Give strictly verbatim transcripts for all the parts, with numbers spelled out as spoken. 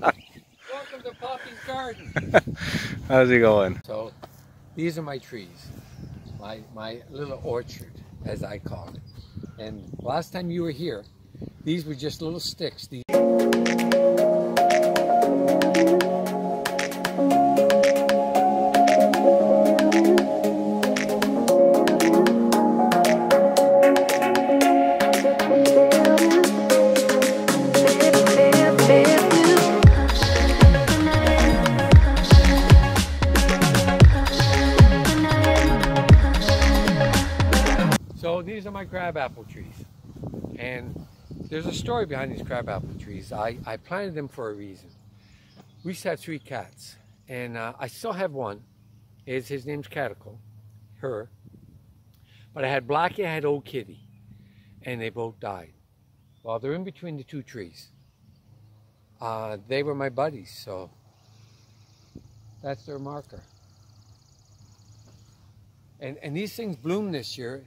Welcome to Poppy's Garden. How's it going? So, these are my trees, my, my little orchard, as I call it. And last time you were here, these were just little sticks. These So these are my crab apple trees, and there's a story behind these crab apple trees. I, I planted them for a reason. We used to have three cats, and uh, I still have one. It's, his name's Caticle, her. But I had Blackie, I had Old Kitty, and they both died. Well, they're in between the two trees. Uh, they were my buddies, so that's their marker. And, and these things bloom this year.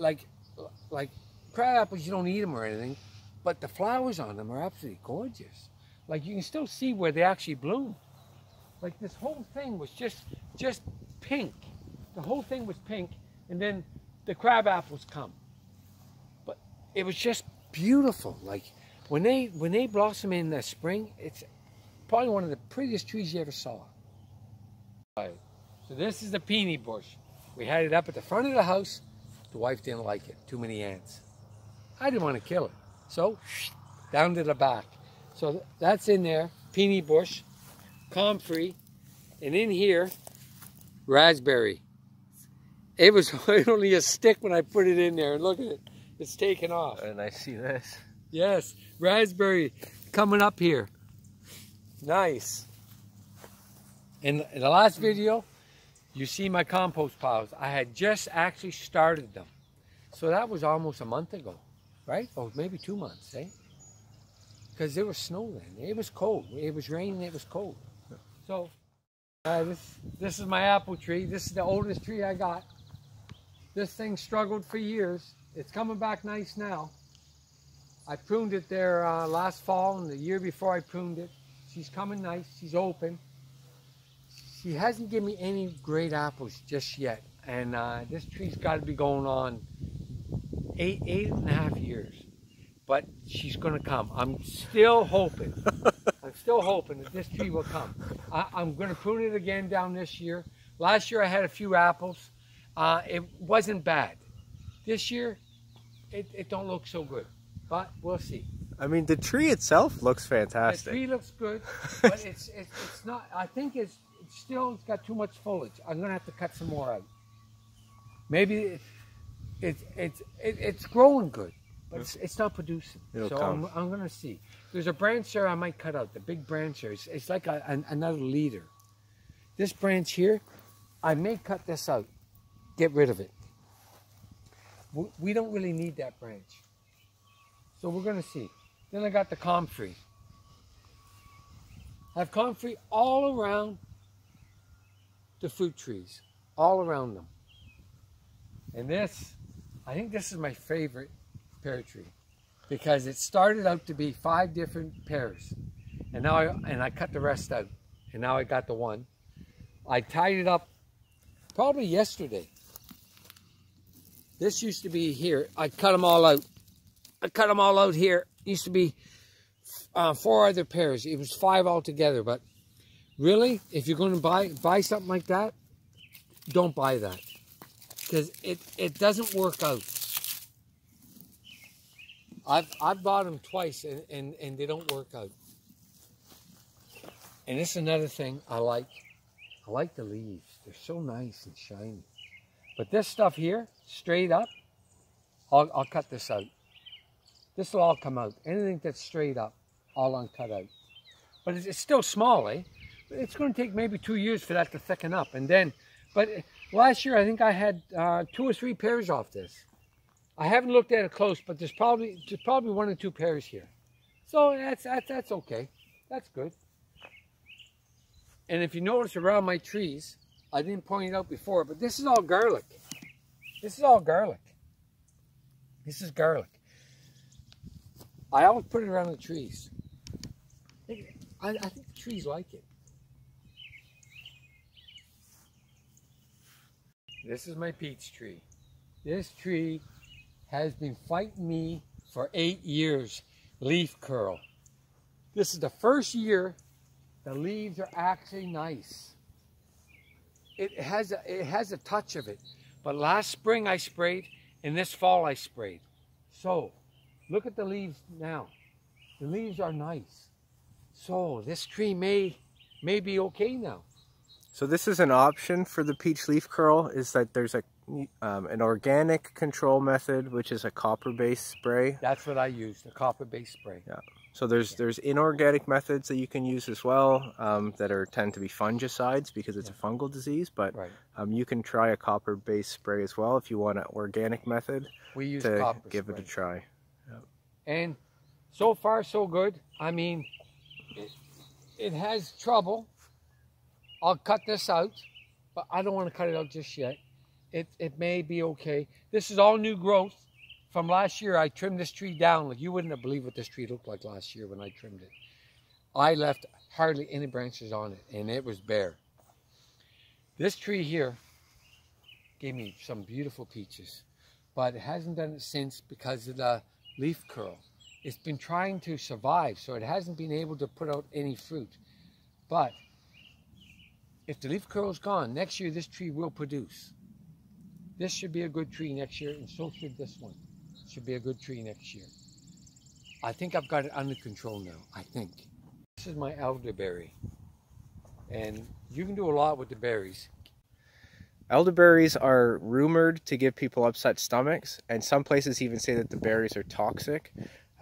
Like, like crab apples, you don't eat them or anything, but the flowers on them are absolutely gorgeous. Like, you can still see where they actually bloom. Like, this whole thing was just, just pink. The whole thing was pink, and then the crab apples come. But it was just beautiful. Like, when they, when they blossom in the spring, it's probably one of the prettiest trees you ever saw. Right. So this is the peony bush. We had it up at the front of the house. The wife didn't like it, too many ants. I didn't want to kill it, so down to the back. So that's in there, peony bush, comfrey, and in here, raspberry. It was only a stick when I put it in there, and look at it, it's taken off. And I see this. Yes, raspberry coming up here. Nice. In the last video, you see my compost piles. I had just actually started them. So that was almost a month ago, right? Or maybe two months, eh? Because there was snow then. It was cold. It was raining, it was cold. So uh, this, this is my apple tree. This is the oldest tree I got. This thing struggled for years. It's coming back nice now. I pruned it there uh, last fall and the year before I pruned it. She's coming nice, she's open. She hasn't given me any great apples just yet, and uh, this tree's got to be going on eight, eight and a half years. But she's going to come. I'm still hoping. I'm still hoping that this tree will come. I, I'm going to prune it again down this year. Last year I had a few apples. Uh, it wasn't bad. This year, it, it don't look so good, but we'll see. I mean, the tree itself looks fantastic. The tree looks good, but it's it's, it's not. I think it's. Still, it's got too much foliage. I'm gonna have to cut some more out. Maybe it's it's it, it's growing good, but it's, it's not producing. It'll so come. I'm, I'm gonna see. There's a branch there I might cut out. The big branch there. It's, it's like a, an, another leader. This branch here, I may cut this out. Get rid of it. We, we don't really need that branch. So we're gonna see. Then I got the comfrey. I have comfrey all around the fruit trees, all around them. And this, I think this is my favorite pear tree because it started out to be five different pears. And now I, and I cut the rest out, and now I got the one. I tied it up probably yesterday. This used to be here. I cut them all out. I cut them all out here. It used to be uh, four other pears. It was five altogether, but really, if you're going to buy buy something like that, don't buy that because it it doesn't work out. I've I've bought them twice and and and they don't work out. And this is another thing I like. I like the leaves; they're so nice and shiny. But this stuff here, straight up, I'll I'll cut this out. This will all come out. Anything that's straight up, I'll uncut out. But it's, it's still small, eh? It's going to take maybe two years for that to thicken up. And then, but last year I think I had uh, two or three pears off this. I haven't looked at it close, but there's probably there's probably one or two pears here. So that's, that's, that's okay. That's good. And if you notice around my trees, I didn't point it out before, but this is all garlic. This is all garlic. This is garlic. I always put it around the trees. I, I think the trees like it. This is my peach tree. This tree has been fighting me for eight years, leaf curl. This is the first year the leaves are actually nice. It has a, it has a touch of it. But last spring I sprayed, and this fall I sprayed. So, look at the leaves now. The leaves are nice. So, this tree may, may be okay now. So this is an option for the peach leaf curl, is that there's a, um, an organic control method, which is a copper-based spray. That's what I use, the copper-based spray. Yeah. So there's, yeah. there's inorganic methods that you can use as well, um, that are tend to be fungicides because it's yeah. a fungal disease, but right. um, you can try a copper-based spray as well if you want an organic method. We use to copper give spray. it a try. Yeah. And so far, so good. I mean, it, it has trouble. I'll cut this out, but I don't want to cut it out just yet. It, it may be okay. This is all new growth. From last year, I trimmed this tree down. Like, you wouldn't have believed what this tree looked like last year when I trimmed it. I left hardly any branches on it, and it was bare. This tree here gave me some beautiful peaches, but it hasn't done it since because of the leaf curl. It's been trying to survive, so it hasn't been able to put out any fruit. But if the leaf curl is gone, next year this tree will produce. This should be a good tree next year, and so should this one. Should be a good tree next year. I think I've got it under control now, I think. This is my elderberry, and you can do a lot with the berries. Elderberries are rumored to give people upset stomachs, and some places even say that the berries are toxic.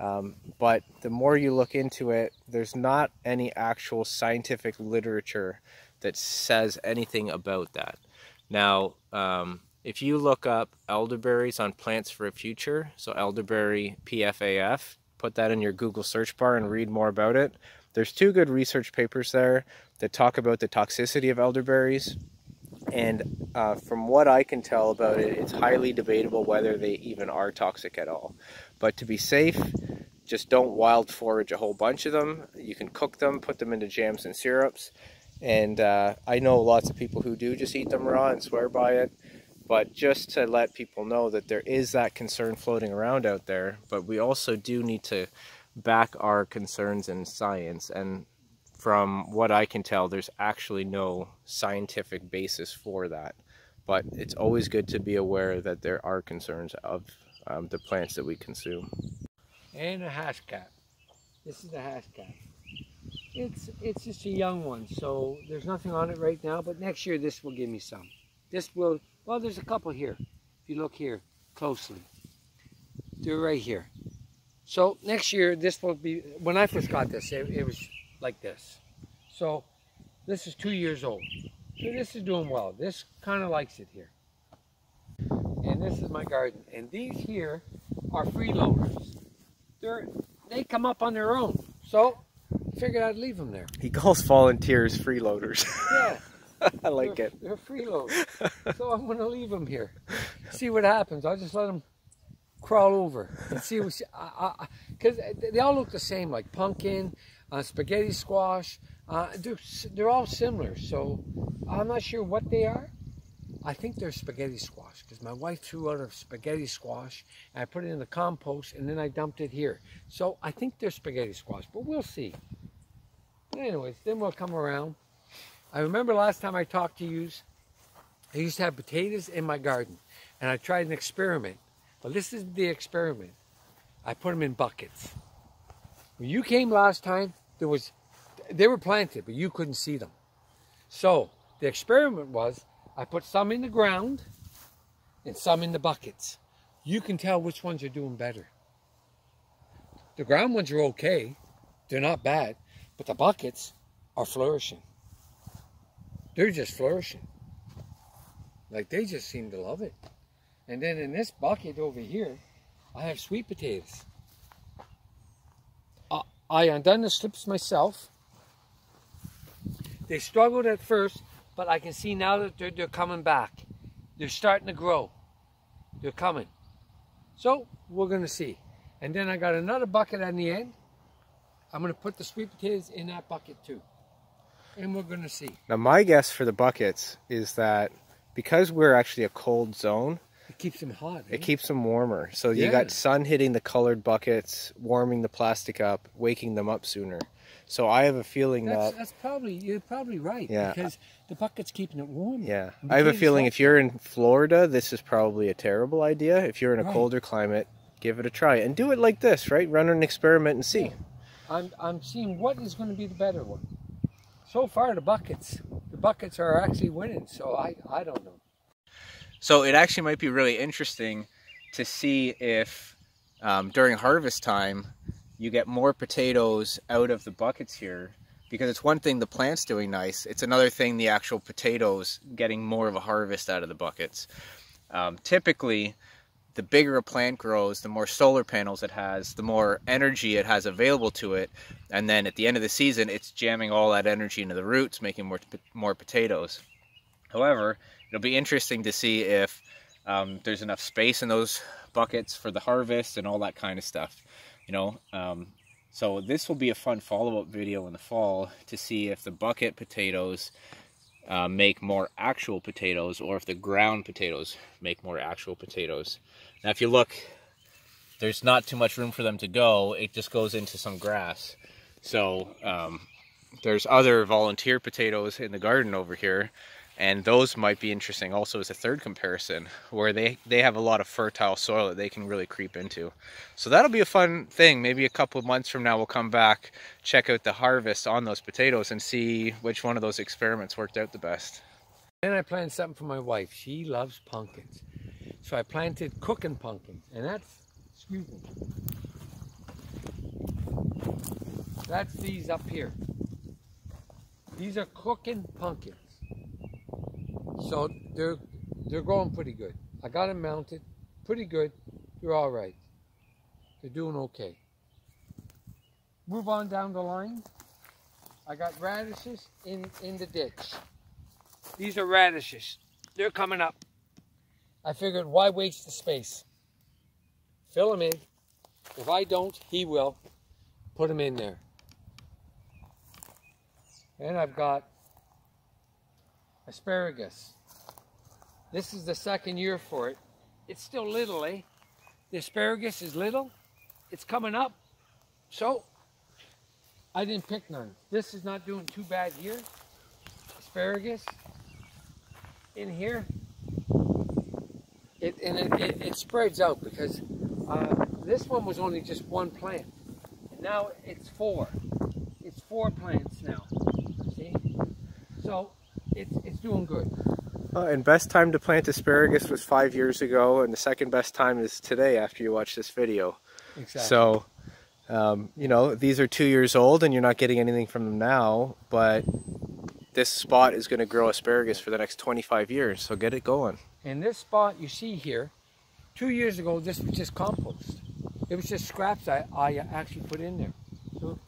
Um, but the more you look into it, there's not any actual scientific literature that says anything about that. Now, um, if you look up elderberries on Plants for a Future, so elderberry P F A F, put that in your Google search bar and read more about it. There's two good research papers there that talk about the toxicity of elderberries. And uh, from what I can tell about it, it's highly debatable whether they even are toxic at all. But to be safe, just don't wild forage a whole bunch of them. You can cook them, put them into jams and syrups. And uh, I know lots of people who do just eat them raw and swear by it, but just to let people know that there is that concern floating around out there, but we also do need to back our concerns in science. And from what I can tell, there's actually no scientific basis for that, but it's always good to be aware that there are concerns of um, the plants that we consume. And a haskap. This is the haskap. It's, it's just a young one, so there's nothing on it right now, but next year this will give me some. This will, well, there's a couple here. If you look here closely, they're right here. So next year this will be, when I first got this, it, it was like this. So this is two years old. So this is doing well. This kind of likes it here. And this is my garden. And these here are freeloaders. They're, they come up on their own. So figured I'd leave them there. He calls volunteers freeloaders. Yeah. I like they're, it. They're freeloaders. So I'm going to leave them here. See what happens. I'll just let them crawl over and see what. Because they all look the same, like pumpkin, uh, spaghetti squash. Uh, they're, they're all similar. So I'm not sure what they are. I think they're spaghetti squash because my wife threw out a spaghetti squash and I put it in the compost and then I dumped it here. So I think they're spaghetti squash, but we'll see. But anyways, then we'll come around. I remember last time I talked to you, I used to have potatoes in my garden and I tried an experiment. Well, this is the experiment. I put them in buckets. When you came last time, there was, they were planted, but you couldn't see them. So the experiment was, I put some in the ground and some in the buckets. You can tell which ones are doing better. The ground ones are okay. They're not bad, but the buckets are flourishing. They're just flourishing. Like, they just seem to love it. And then in this bucket over here, I have sweet potatoes. I, I undone the slips myself. They struggled at first, but I can see now that they're, they're coming back. They're starting to grow. They're coming. So we're going to see. And then I got another bucket on the end. I'm going to put the sweet potatoes in that bucket too. And we're going to see. Now my guess for the buckets is that because we're actually a cold zone, it keeps them hot. Eh? It keeps them warmer. So yeah. You got sun hitting the colored buckets, warming the plastic up, waking them up sooner. So I have a feeling that's, that... That's probably... You're probably right. Yeah. Because the bucket's keeping it warm. Yeah. I have a feeling if you're in Florida, this is probably a terrible idea. If you're in a right. colder climate, give it a try. And do it like this, right? Run an experiment and see. Yeah. I'm, I'm seeing what is going to be the better one. So far, the buckets. The buckets are actually winning, so I, I don't know. So it actually might be really interesting to see if um, during harvest time you get more potatoes out of the buckets here, because it's one thing the plant's doing nice, it's another thing the actual potatoes getting more of a harvest out of the buckets. Um, typically, the bigger a plant grows, the more solar panels it has, the more energy it has available to it, and then at the end of the season it's jamming all that energy into the roots, making more, more potatoes. However, it'll be interesting to see if um, there's enough space in those buckets for the harvest and all that kind of stuff, you know. Um, so this will be a fun follow-up video in the fall to see if the bucket potatoes uh, make more actual potatoes, or if the ground potatoes make more actual potatoes. Now if you look, there's not too much room for them to go. It just goes into some grass. So um, there's other volunteer potatoes in the garden over here. And those might be interesting also as a third comparison, where they, they have a lot of fertile soil that they can really creep into. So that'll be a fun thing. Maybe a couple of months from now we'll come back, check out the harvest on those potatoes and see which one of those experiments worked out the best. Then I planted something for my wife. She loves pumpkins. So I planted cooking pumpkins. And that's, excuse me, that's these up here. These are cooking pumpkins. So they're, they're going pretty good. I got them mounted, pretty good. They're all right. They're doing okay. Move on down the line. I got radishes in, in the ditch. These are radishes. They're coming up. I figured, why waste the space? Fill them in. If I don't, he will. Put them in there. And I've got asparagus. This is the second year for it. It's still little, eh? The asparagus is little. It's coming up. So, I didn't pick none. This is not doing too bad here. Asparagus in here. It, and it, it, it spreads out because uh, this one was only just one plant. And now it's four. It's four plants now. See? So, It's, it's doing good. Uh, and best time to plant asparagus was five years ago, and the second best time is today after you watch this video. Exactly. So, um, you know, these are two years old and you're not getting anything from them now, but this spot is going to grow asparagus for the next twenty-five years, so get it going. And this spot you see here, two years ago this was just compost. It was just scraps I, I actually put in there. So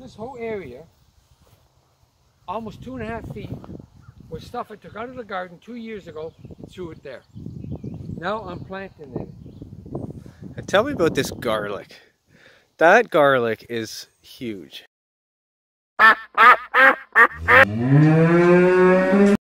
this whole area, almost two and a half feet, with stuff I took out of the garden two years ago and threw it there. Now I'm planting it. And tell me about this garlic. That garlic is huge.